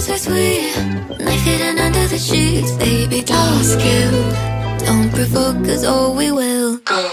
kisses are sweet, knife hidden under the sheets. Baby, dark skin, don't provoke us or we will go.